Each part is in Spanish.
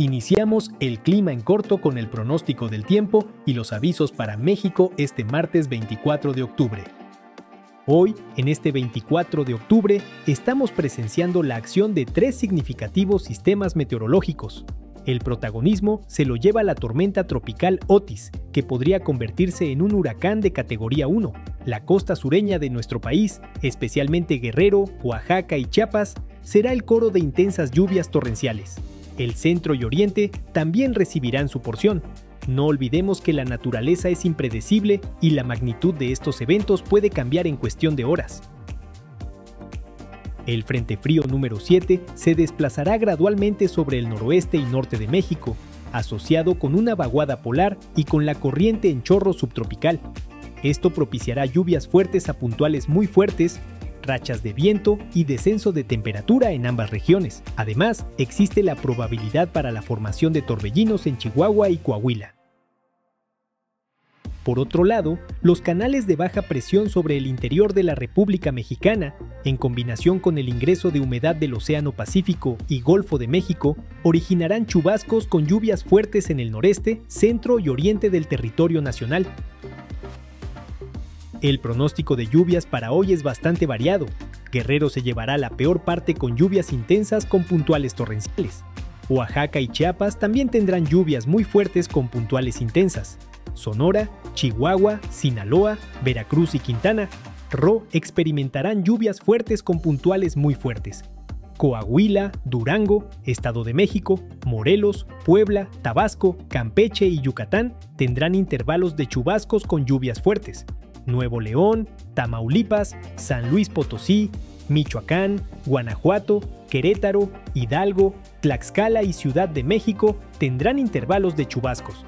Iniciamos el clima en corto con el pronóstico del tiempo y los avisos para México este martes 24 de octubre. Hoy, en este 24 de octubre, estamos presenciando la acción de tres significativos sistemas meteorológicos. El protagonismo se lo lleva la tormenta tropical Otis, que podría convertirse en un huracán de categoría 1. La costa sureña de nuestro país, especialmente Guerrero, Oaxaca y Chiapas, será el coro de intensas lluvias torrenciales. El centro y oriente también recibirán su porción. No olvidemos que la naturaleza es impredecible y la magnitud de estos eventos puede cambiar en cuestión de horas. El frente frío número 7 se desplazará gradualmente sobre el noroeste y norte de México, asociado con una vaguada polar y con la corriente en chorro subtropical. Esto propiciará lluvias fuertes a puntuales muy fuertes, rachas de viento y descenso de temperatura en ambas regiones. Además, existe la probabilidad para la formación de torbellinos en Chihuahua y Coahuila. Por otro lado, los canales de baja presión sobre el interior de la República Mexicana, en combinación con el ingreso de humedad del Océano Pacífico y Golfo de México, originarán chubascos con lluvias fuertes en el noreste, centro y oriente del territorio nacional. El pronóstico de lluvias para hoy es bastante variado. Guerrero se llevará la peor parte con lluvias intensas con puntuales torrenciales. Oaxaca y Chiapas también tendrán lluvias muy fuertes con puntuales intensas. Sonora, Chihuahua, Sinaloa, Veracruz y Quintana Roo experimentarán lluvias fuertes con puntuales muy fuertes. Coahuila, Durango, Estado de México, Morelos, Puebla, Tabasco, Campeche y Yucatán tendrán intervalos de chubascos con lluvias fuertes. Nuevo León, Tamaulipas, San Luis Potosí, Michoacán, Guanajuato, Querétaro, Hidalgo, Tlaxcala y Ciudad de México tendrán intervalos de chubascos.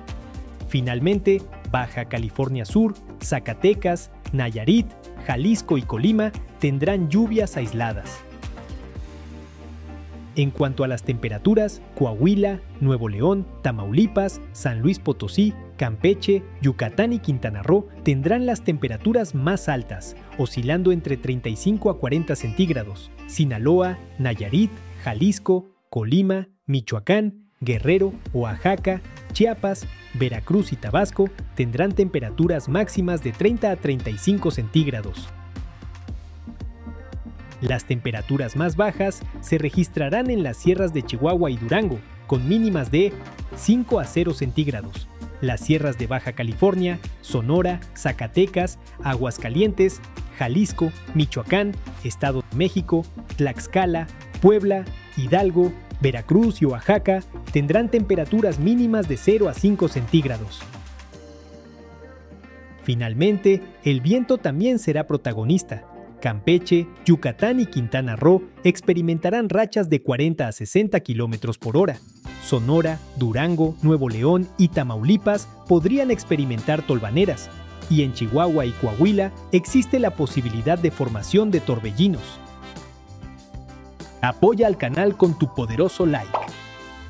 Finalmente, Baja California Sur, Zacatecas, Nayarit, Jalisco y Colima tendrán lluvias aisladas. En cuanto a las temperaturas, Coahuila, Nuevo León, Tamaulipas, San Luis Potosí, Campeche, Yucatán y Quintana Roo tendrán las temperaturas más altas, oscilando entre 35 a 40 centígrados. Sinaloa, Nayarit, Jalisco, Colima, Michoacán, Guerrero, Oaxaca, Chiapas, Veracruz y Tabasco tendrán temperaturas máximas de 30 a 35 centígrados. Las temperaturas más bajas se registrarán en las sierras de Chihuahua y Durango, con mínimas de 5 a 0 centígrados. Las sierras de Baja California, Sonora, Zacatecas, Aguascalientes, Jalisco, Michoacán, Estado de México, Tlaxcala, Puebla, Hidalgo, Veracruz y Oaxaca tendrán temperaturas mínimas de 0 a 5 centígrados. Finalmente, el viento también será protagonista. Campeche, Yucatán y Quintana Roo experimentarán rachas de 40 a 60 km por hora. Sonora, Durango, Nuevo León y Tamaulipas podrían experimentar tolvaneras. Y en Chihuahua y Coahuila existe la posibilidad de formación de torbellinos. Apoya al canal con tu poderoso like.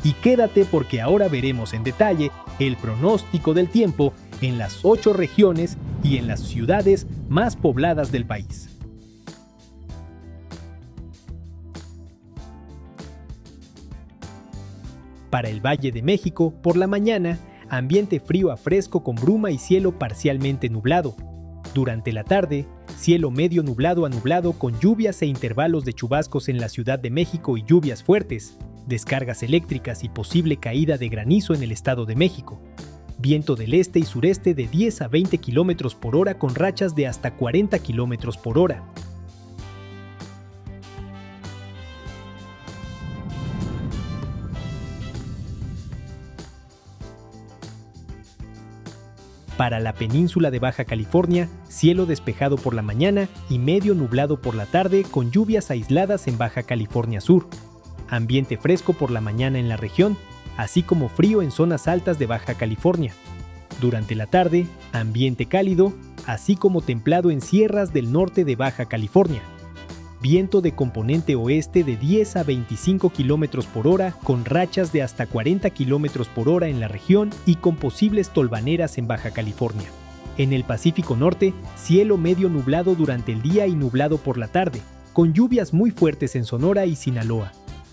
Y quédate porque ahora veremos en detalle el pronóstico del tiempo en las 8 regiones y en las ciudades más pobladas del país. Para el Valle de México, por la mañana, ambiente frío a fresco con bruma y cielo parcialmente nublado. Durante la tarde, cielo medio nublado a nublado con lluvias e intervalos de chubascos en la Ciudad de México y lluvias fuertes, descargas eléctricas y posible caída de granizo en el Estado de México. Viento del este y sureste de 10 a 20 km por hora con rachas de hasta 40 km por hora. Para la península de Baja California, cielo despejado por la mañana y medio nublado por la tarde con lluvias aisladas en Baja California Sur. Ambiente fresco por la mañana en la región, así como frío en zonas altas de Baja California. Durante la tarde, ambiente cálido, así como templado en sierras del norte de Baja California. Viento de componente oeste de 10 a 25 km por hora con rachas de hasta 40 km por hora en la región y con posibles tolvaneras en Baja California. En el Pacífico Norte, cielo medio nublado durante el día y nublado por la tarde, con lluvias muy fuertes en Sonora y Sinaloa.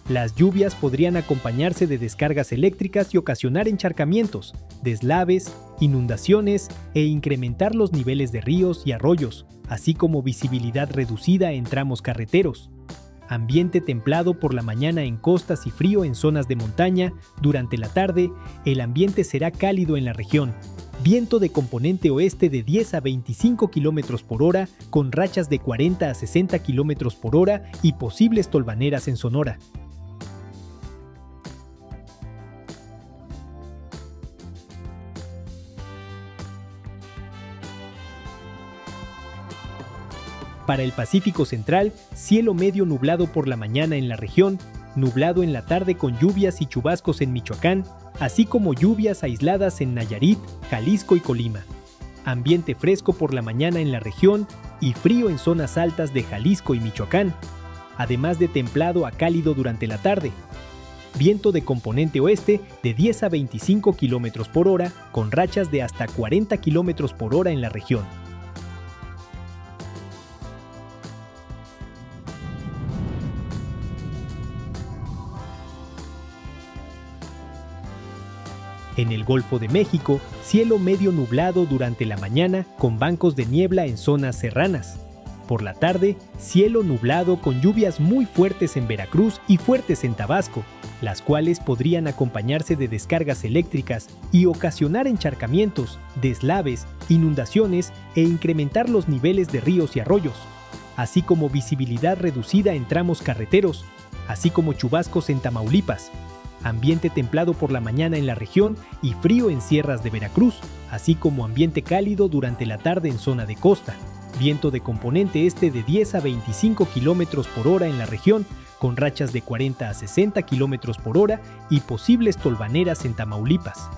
Las lluvias podrían acompañarse de descargas eléctricas y ocasionar encharcamientos, deslaves, inundaciones e incrementar los niveles de ríos y arroyos, así como visibilidad reducida en tramos carreteros. Ambiente templado por la mañana en costas y frío en zonas de montaña. Durante la tarde, el ambiente será cálido en la región. Viento de componente oeste de 10 a 25 km por hora, con rachas de 40 a 60 km por hora y posibles tolvaneras en Sonora. Para el Pacífico Central, cielo medio nublado por la mañana en la región, nublado en la tarde con lluvias y chubascos en Michoacán, así como lluvias aisladas en Nayarit, Jalisco y Colima. Ambiente fresco por la mañana en la región y frío en zonas altas de Jalisco y Michoacán, además de templado a cálido durante la tarde. Viento de componente oeste de 10 a 25 km por hora, con rachas de hasta 40 km por hora en la región. En el Golfo de México, cielo medio nublado durante la mañana con bancos de niebla en zonas serranas. Por la tarde, cielo nublado con lluvias muy fuertes en Veracruz y fuertes en Tabasco, las cuales podrían acompañarse de descargas eléctricas y ocasionar encharcamientos, deslaves, inundaciones e incrementar los niveles de ríos y arroyos, así como visibilidad reducida en tramos carreteros, así como chubascos en Tamaulipas. Ambiente templado por la mañana en la región y frío en sierras de Veracruz, así como ambiente cálido durante la tarde en zona de costa. Viento de componente este de 10 a 25 km por hora en la región, con rachas de 40 a 60 km por hora y posibles tolvaneras en Tamaulipas.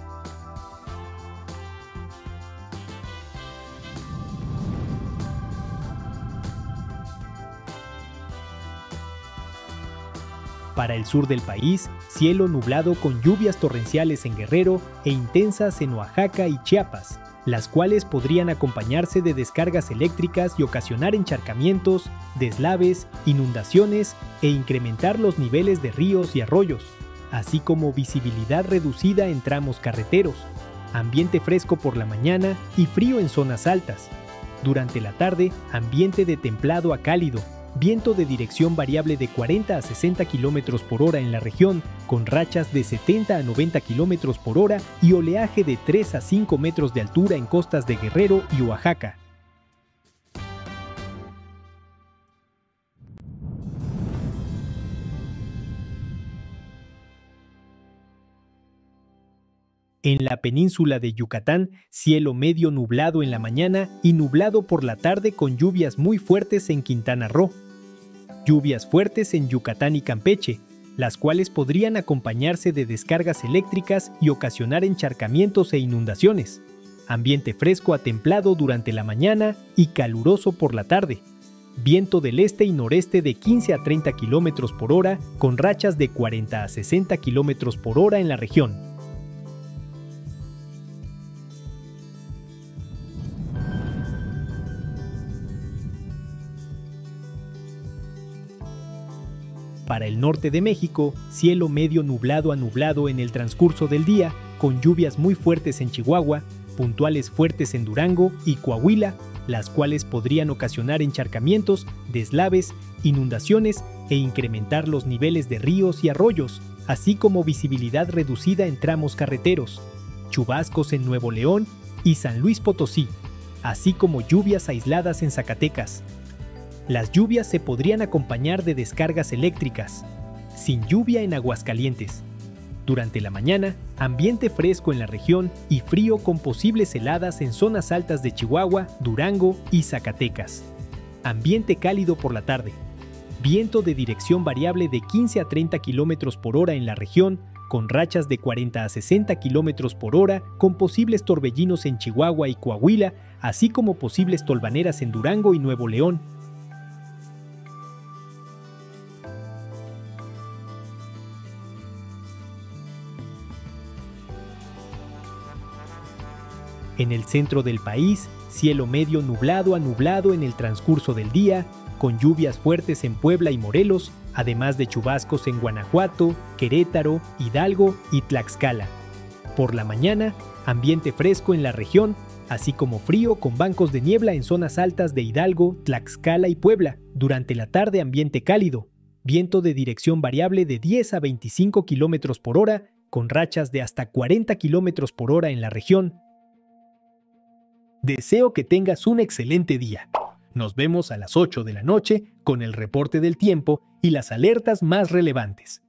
Para el sur del país, cielo nublado con lluvias torrenciales en Guerrero e intensas en Oaxaca y Chiapas, las cuales podrían acompañarse de descargas eléctricas y ocasionar encharcamientos, deslaves, inundaciones e incrementar los niveles de ríos y arroyos, así como visibilidad reducida en tramos carreteros, ambiente fresco por la mañana y frío en zonas altas. Durante la tarde, ambiente de templado a cálido. Viento de dirección variable de 40 a 60 km por hora en la región, con rachas de 70 a 90 km por hora y oleaje de 3 a 5 metros de altura en costas de Guerrero y Oaxaca. En la península de Yucatán, cielo medio nublado en la mañana y nublado por la tarde con lluvias muy fuertes en Quintana Roo. Lluvias fuertes en Yucatán y Campeche, las cuales podrían acompañarse de descargas eléctricas y ocasionar encharcamientos e inundaciones. Ambiente fresco a templado durante la mañana y caluroso por la tarde. Viento del este y noreste de 15 a 30 km por hora con rachas de 40 a 60 km por hora en la región. Para el norte de México, cielo medio nublado a nublado en el transcurso del día, con lluvias muy fuertes en Chihuahua, puntuales fuertes en Durango y Coahuila, las cuales podrían ocasionar encharcamientos, deslaves, inundaciones e incrementar los niveles de ríos y arroyos, así como visibilidad reducida en tramos carreteros, chubascos en Nuevo León y San Luis Potosí, así como lluvias aisladas en Zacatecas. Las lluvias se podrían acompañar de descargas eléctricas. Sin lluvia en Aguascalientes. Durante la mañana, ambiente fresco en la región y frío con posibles heladas en zonas altas de Chihuahua, Durango y Zacatecas. Ambiente cálido por la tarde. Viento de dirección variable de 15 a 30 km por hora en la región, con rachas de 40 a 60 km por hora, con posibles torbellinos en Chihuahua y Coahuila, así como posibles tolvaneras en Durango y Nuevo León. En el centro del país, cielo medio nublado a nublado en el transcurso del día, con lluvias fuertes en Puebla y Morelos, además de chubascos en Guanajuato, Querétaro, Hidalgo y Tlaxcala. Por la mañana, ambiente fresco en la región, así como frío con bancos de niebla en zonas altas de Hidalgo, Tlaxcala y Puebla. Durante la tarde, ambiente cálido, viento de dirección variable de 10 a 25 km por hora, con rachas de hasta 40 km por hora en la región. Deseo que tengas un excelente día. Nos vemos a las 8 de la noche con el reporte del tiempo y las alertas más relevantes.